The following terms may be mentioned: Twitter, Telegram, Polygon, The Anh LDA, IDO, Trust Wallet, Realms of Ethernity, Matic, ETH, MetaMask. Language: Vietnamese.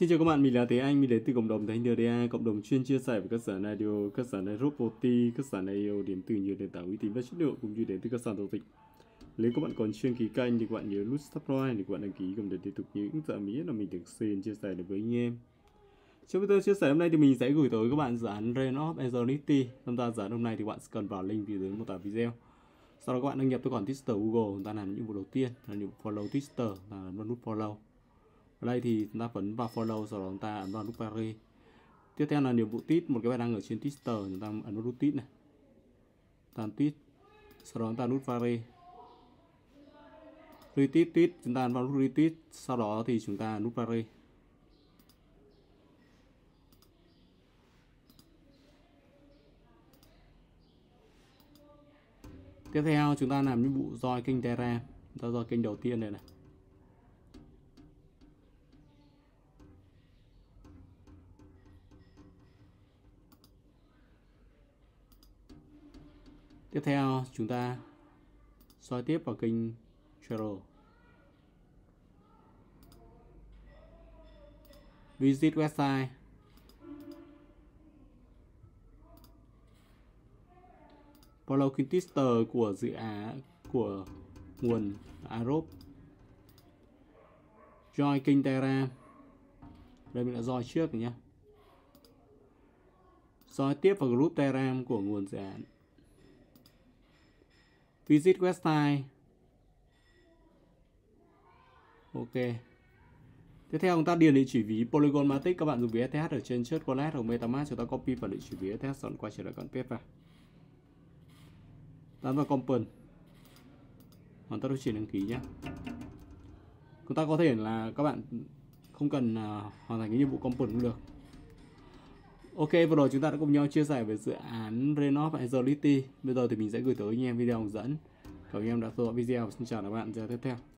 Xin chào các bạn, mình là Thế Anh, mình đến từ cộng đồng The Anh LDA, cộng đồng chuyên chia sẻ về các sản IDO, các sản Roboty, các sản IDO đến từ nhiều nền tảng uy tín và chất lượng cũng như đến từ các sàn giao dịch. Nếu các bạn còn chưa đăng ký kênh thì các bạn nhớ nút subscribe để các bạn đăng ký cùng để tiếp tục những dự án mới là mình thường xuyên chia sẻ đến với anh em. Trong video chia sẻ hôm nay thì mình sẽ gửi tới các bạn dự án Realms of Ethernity. Tham gia dự án hôm nay thì các bạn cần vào link phía dưới mô tả video. Sau đó các bạn đăng nhập tài khoản Twitter Google, chúng ta làm những vụ đầu tiên là những follow Twitter, là nút follow. Ở đây thì chúng ta phấn vào follow, sau đó chúng ta ấn vào nút Paris. Tiếp theo là nhiệm vụ tweet, một cái bài đăng ở trên Twitter, chúng ta ấn vào nút tweet này. Ta tweet, sau đó chúng ta nút Paris. Retweet tweet, chúng ta ấn vào nút retweet, sau đó thì chúng ta nút Paris. Tiếp theo chúng ta làm nhiệm vụ join kênh Telegram, chúng ta join kênh đầu tiên này này. Tiếp theo chúng ta soi tiếp vào kênh Trader. Visit website. Follow kênh Twitter của dự án của nguồn Arop. Join kênh Telegram. Đây mình đã join trước rồi nhé. Soi tiếp vào group Telegram của nguồn dự án. Visit website. Ok. Tiếp theo chúng ta điền địa chỉ ví Polygon Matic. Các bạn dùng ví ETH ở trên Trust Wallet hoặc MetaMask. Chúng ta copy vào địa chỉ ví ETH, xong quay trở lại còn paste vào. Tán vào Compon. Hoàn tất quy trình đăng ký nhé. Chúng ta có thể là các bạn không cần hoàn thành cái nhiệm vụ Compon cũng được. Ok, vừa rồi chúng ta đã cùng nhau chia sẻ về dự án Realms of Ethernity. Bây giờ thì mình sẽ gửi tới anh em video hướng dẫn. Cảm ơn anh em đã theo dõi video. Xin chào các bạn, giờ tiếp theo.